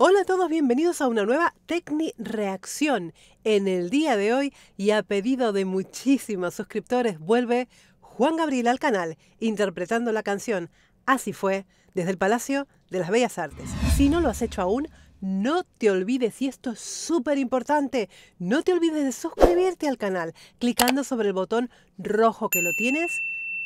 Hola a todos, bienvenidos a una nueva Tecni Reacción. En el día de hoy, y a pedido de muchísimos suscriptores, vuelve Juan Gabriel al canal, interpretando la canción Así fue, desde el Palacio de las Bellas Artes. Si no lo has hecho aún, no te olvides, y esto es súper importante, no te olvides de suscribirte al canal, clicando sobre el botón rojo que lo tienes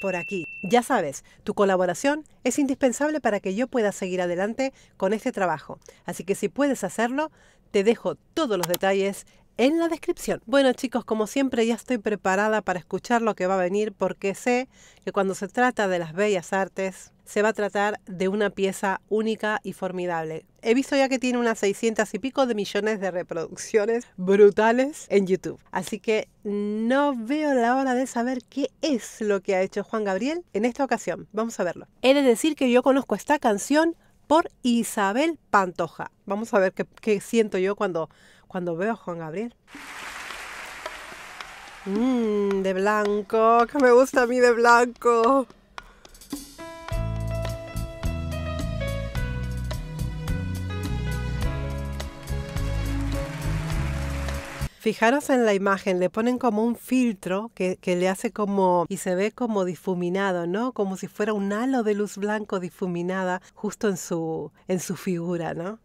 por aquí. Ya sabes, tu colaboración es indispensable para que yo pueda seguir adelante con este trabajo. Así que si puedes hacerlo, te dejo todos los detalles en la descripción. Bueno chicos, como siempre ya estoy preparada para escuchar lo que va a venir, porque sé que cuando se trata de las bellas artes, se va a tratar de una pieza única y formidable. He visto ya que tiene unas 600 y pico de millones de reproducciones brutales en YouTube. Así que no veo la hora de saber qué es lo que ha hecho Juan Gabriel en esta ocasión. Vamos a verlo. He de decir que yo conozco esta canción por Isabel Pantoja. Vamos a ver qué siento yo cuando veo a Juan Gabriel. De blanco, que me gusta a mí de blanco. Fijaros en la imagen, le ponen como un filtro que le hace como, y se ve como difuminado, ¿no? Como si fuera un halo de luz blanco difuminada justo en su figura, ¿no?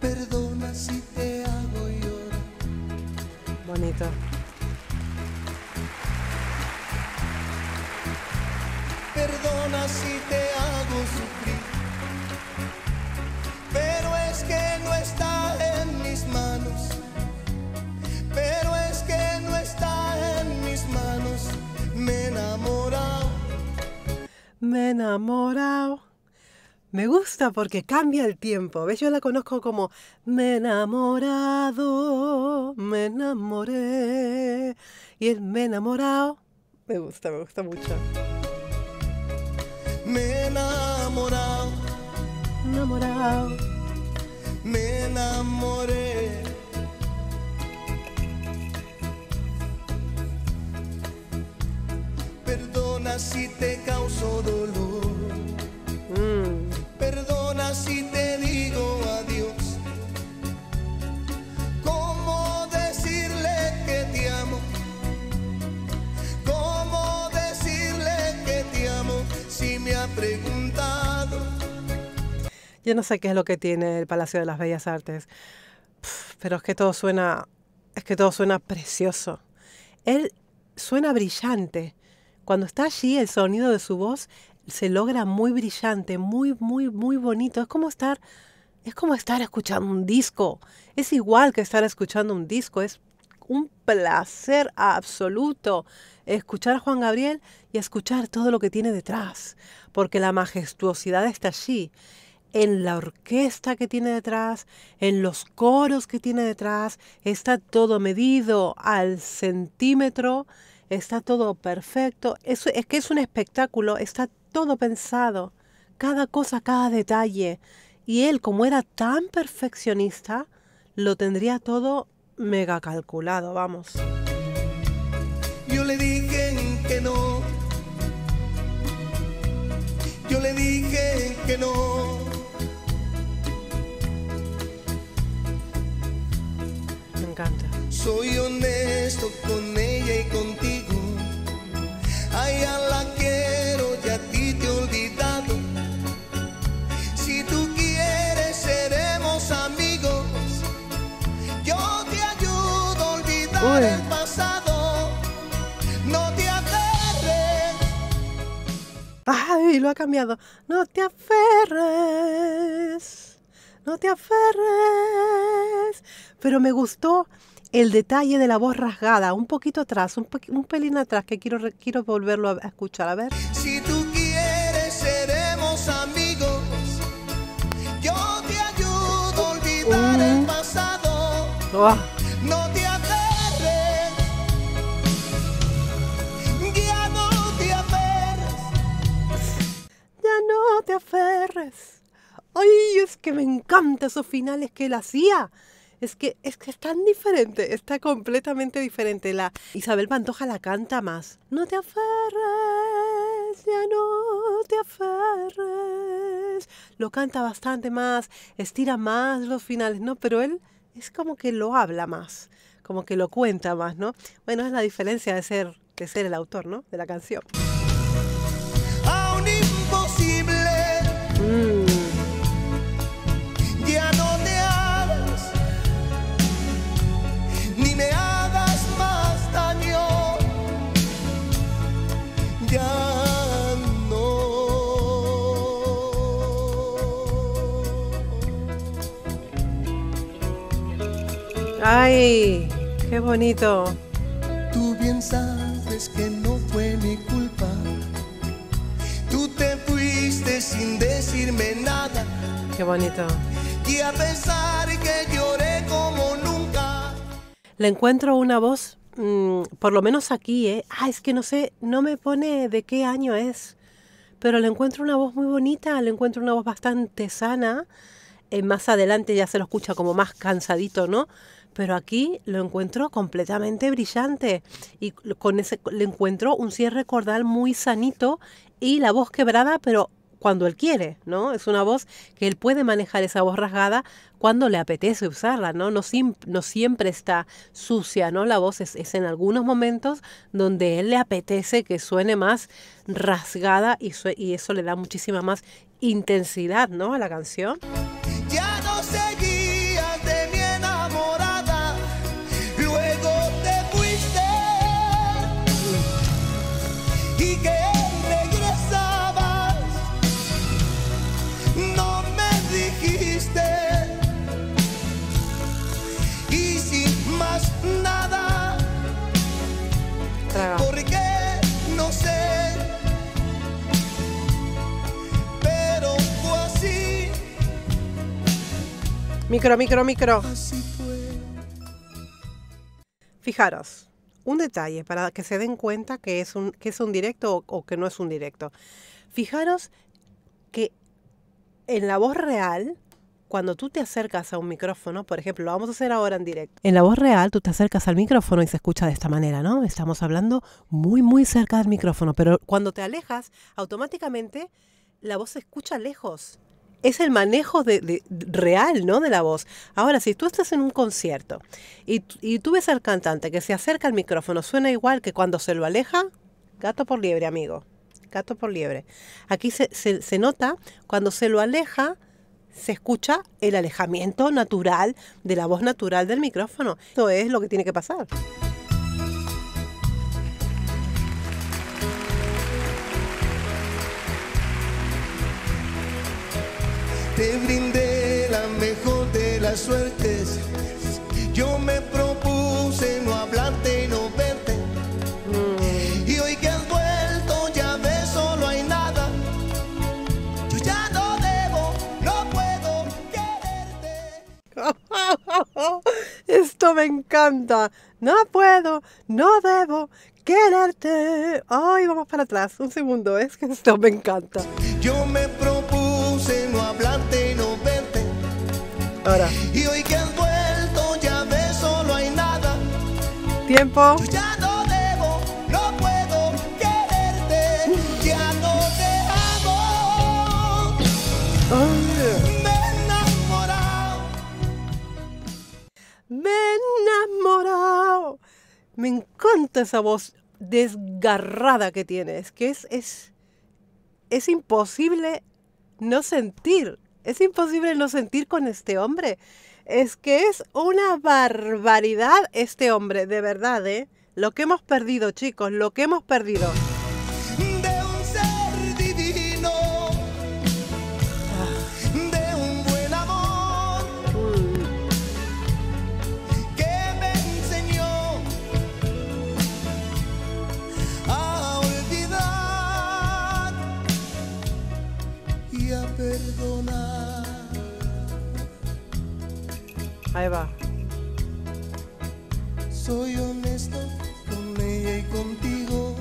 Perdona si te hago llorar. Bonito. Perdona si te hago sufrir, pero es que no está en mis manos, pero es que no está en mis manos. Me he enamorado. Me he enamorado. Me gusta porque cambia el tiempo. ¿Ves? Yo la conozco como me he enamorado, me enamoré. Y el me he enamorado me gusta mucho. Me he enamorado, enamorado, me enamoré. Perdona si te causo dolor, perdona si te digo adiós. ¿Cómo decirle que te amo? Preguntado. Yo no sé qué es lo que tiene el Palacio de las Bellas Artes, pero es que todo suena precioso. Él suena brillante. Cuando está allí, el sonido de su voz se logra muy brillante, muy bonito. Es como estar escuchando un disco. Es igual que estar escuchando un disco. Es un placer absoluto escuchar a Juan Gabriel y escuchar todo lo que tiene detrás, porque la majestuosidad está allí, en la orquesta que tiene detrás, en los coros que tiene detrás, está todo medido al centímetro, está todo perfecto, es que es un espectáculo, está todo pensado, cada cosa, cada detalle, y él, como era tan perfeccionista, lo tendría todo mega calculado, vamos. Yo le dije que no. Yo le dije que no. Me encanta. Soy honesto con ella y contigo. A ella la quiero y a ti te he olvidado. Si tú quieres seremos amigos. Yo te ayudo a olvidar el pasado. No te aferres. Ay, lo ha cambiado. No te aferres. No te aferres. Pero me gustó el detalle de la voz rasgada. Un poquito atrás, un pelín atrás, que quiero volverlo a escuchar. A ver. Si tú quieres, seremos amigos. Yo te ayudo a olvidar el pasado. Oh. No te aferres, ya no te aferres, ya no te aferres. Ay, es que me encantan esos finales que él hacía. Es que es tan diferente, está completamente diferente. La Isabel Pantoja la canta más. No te aferres, ya no te aferres. Lo canta bastante más, estira más los finales, ¿no? Pero él es como que lo habla más, como que lo cuenta más, ¿no? Bueno, es la diferencia de ser el autor, ¿no? De la canción. A un imposible. Ya no te hagas, ni me hagas más daño. Ya no. ¡Ay! ¡Qué bonito! Tú bien sabes que no fue mi culpa. Tú te fuiste sin decirme nada. ¡Qué bonito! Y a pesar que lloré como nunca. Le encuentro una voz, por lo menos aquí, ¿eh? Es que no sé, no me pone de qué año es. Pero le encuentro una voz muy bonita, le encuentro una voz bastante sana. Más adelante ya se lo escucha como más cansadito, ¿no? Pero aquí lo encuentro completamente brillante y con ese le encuentro un cierre cordal muy sanito y la voz quebrada, pero cuando él quiere, ¿no? Es una voz que él puede manejar, esa voz rasgada, cuando le apetece usarla, ¿no? No siempre está sucia, ¿no? La voz es en algunos momentos donde él le apetece que suene más rasgada y eso le da muchísima más intensidad, ¿no? A la canción. Ya no seguía de mi enamorada, luego te fuiste y que regresabas, no me dijiste y sin más nada, porque no sé. Micro, micro, micro. Fijaros, un detalle para que se den cuenta que es un directo o que no es un directo. Fijaros que en la voz real, cuando tú te acercas a un micrófono, por ejemplo, lo vamos a hacer ahora en directo. En la voz real tú te acercas al micrófono y se escucha de esta manera, ¿no? Estamos hablando muy, muy cerca del micrófono, pero cuando te alejas, automáticamente la voz se escucha lejos. Es el manejo real, ¿no? De la voz. Ahora, si tú estás en un concierto y tú ves al cantante que se acerca al micrófono, suena igual que cuando se lo aleja, gato por liebre, amigo. Gato por liebre. Aquí se nota, cuando se lo aleja, se escucha el alejamiento natural de la voz natural del micrófono. Esto es lo que tiene que pasar. Te brindé la mejor de las suertes. Yo me propuse no hablarte y no verte. Y hoy que has vuelto, ya ves, solo hay nada. Yo ya no debo, no puedo quererte. Esto me encanta. No puedo, no debo quererte. Ay, vamos para atrás. Un segundo, es que esto me encanta. Yo me propuse no hablarte y no verte. Ahora. Y hoy que has vuelto, ya ves, solo hay nada. Tiempo. Yo ya no debo, no puedo quererte. Ya no te amo. Me he enamorado. Me he enamorado. Me encanta esa voz desgarrada que tiene. Es que es imposible no sentir. Es imposible no sentir con este hombre. Es que es una barbaridad este hombre, de verdad, ¿eh? Lo que hemos perdido, chicos, lo que hemos perdido. De un ser divino, de un buen amor, que me enseñó a olvidar. Perdonar. Ahí va. Soy honesto con ella y contigo.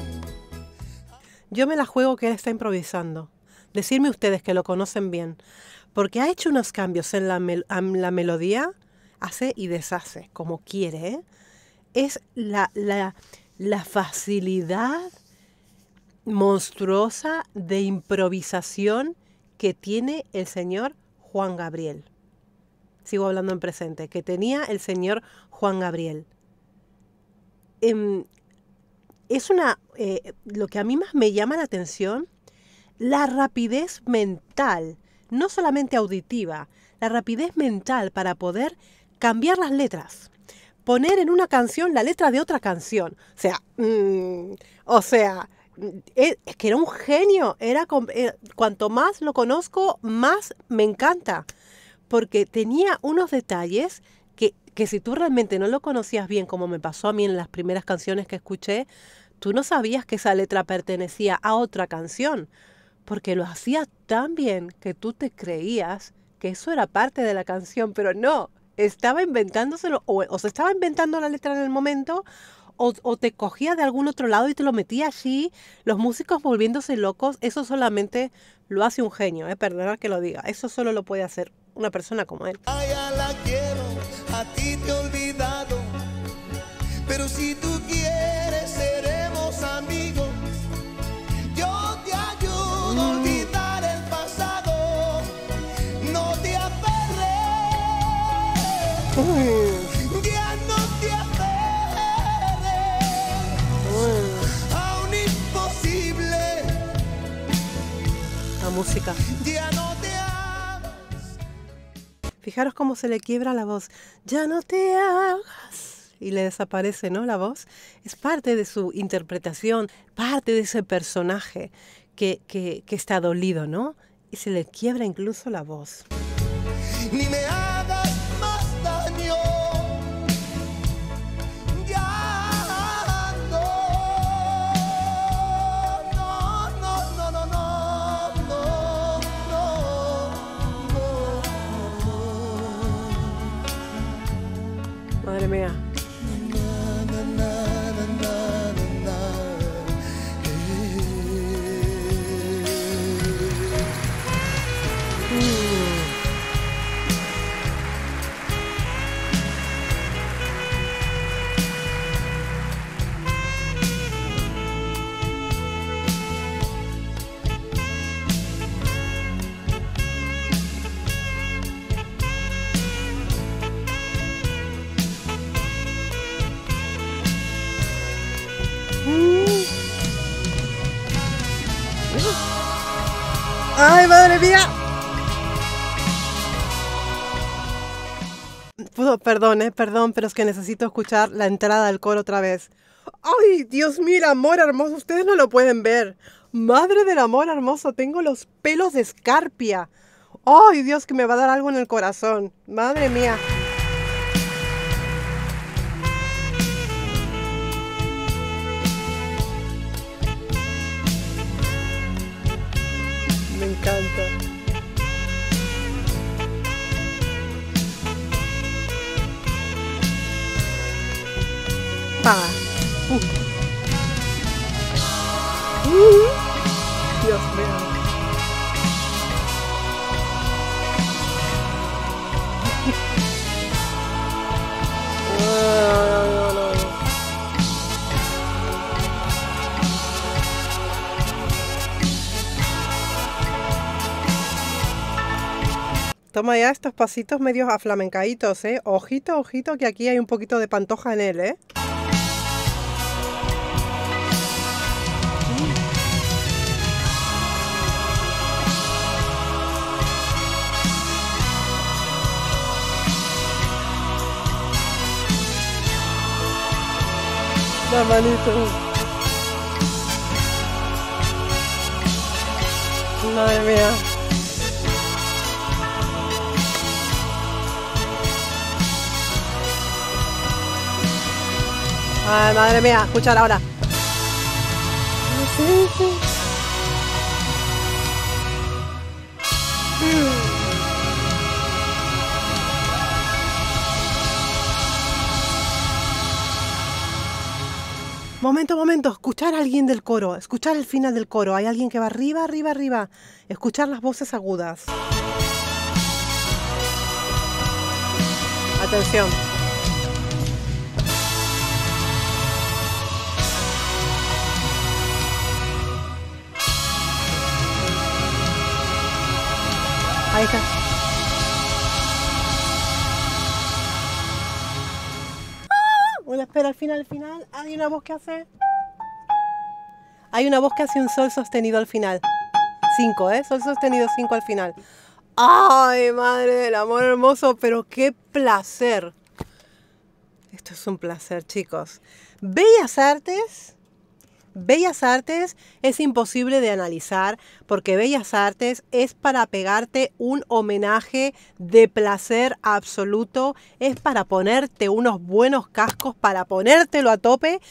Yo me la juego que él está improvisando. Decirme ustedes que lo conocen bien. Porque ha hecho unos cambios en la melodía. hace y deshace como quiere, ¿eh? Es la facilidad monstruosa de improvisación que tiene el señor Juan Gabriel. Sigo hablando en presente, que tenía el señor Juan Gabriel. Es lo que a mí más me llama la atención, la rapidez mental, no solamente auditiva, la rapidez mental para poder cambiar las letras, poner en una canción la letra de otra canción. O sea, es que era un genio. Cuanto más lo conozco, más me encanta, porque tenía unos detalles que si tú realmente no lo conocías bien, como me pasó a mí en las primeras canciones que escuché, tú no sabías que esa letra pertenecía a otra canción, porque lo hacía tan bien que tú te creías que eso era parte de la canción, pero no, estaba inventándoselo, o se estaba inventando la letra en el momento, o te cogía de algún otro lado y te lo metía allí, los músicos volviéndose locos. Eso solamente lo hace un genio, perdonad que lo diga, eso solo lo puede hacer una persona como él. Ay, a la quiero, a ti te he olvidado, pero si tú quieres seremos amigos, yo te ayudo a olvidar el pasado, no te aferres, ya no te aferres a un imposible. La música. Ya no te Fijaros cómo se le quiebra la voz. Ya no te hagas. Y le desaparece, ¿no? La voz. Es parte de su interpretación, parte de ese personaje que está dolido, ¿no? Y se le quiebra incluso la voz. Ni me hagas más daño. Ya no. Madre mía. ¡Ay, madre mía! Perdón, perdón, pero es que necesito escuchar la entrada del coro otra vez. ¡Ay, Dios mío, amor hermoso! Ustedes no lo pueden ver. ¡Madre del amor hermoso! Tengo los pelos de escarpia. ¡Ay, Dios, que me va a dar algo en el corazón! ¡Madre mía! Canto. Pa. Dios mío. Toma ya estos pasitos medios aflamencaditos, ¿eh? Ojito, ojito, que aquí hay un poquito de Pantoja en él, ¿eh? La manito. Madre mía. Ay, madre mía, escuchar ahora. Momento, momento, escuchar a alguien del coro, escuchar el final del coro. Hay alguien que va arriba, arriba, arriba. Escuchar las voces agudas. Atención. Ahí está. Una espera al final, Hay una voz que hace... Hay una voz que hace un sol sostenido al final. 5, ¿eh? Sol sostenido 5 al final. ¡Ay, madre del amor hermoso! Pero qué placer. Esto es un placer, chicos. Bellas Artes. Bellas Artes es imposible de analizar porque Bellas Artes es para pegarte un homenaje de placer absoluto. Es para ponerte unos buenos cascos, para ponértelo a tope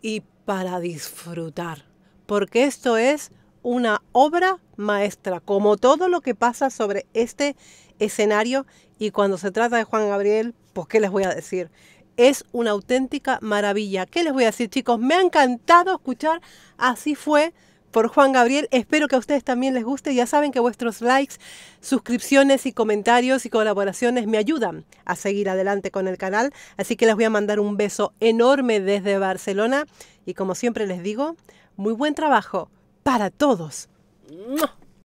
y para disfrutar. Porque esto es una obra maestra, como todo lo que pasa sobre este escenario. Y cuando se trata de Juan Gabriel, pues qué les voy a decir, es una auténtica maravilla. ¿Qué les voy a decir, chicos? Me ha encantado escuchar Así Fue por Juan Gabriel. Espero que a ustedes también les guste. Ya saben que vuestros likes, suscripciones y comentarios y colaboraciones me ayudan a seguir adelante con el canal. Así que les voy a mandar un beso enorme desde Barcelona y, como siempre les digo, muy buen trabajo para todos. ¡Mua!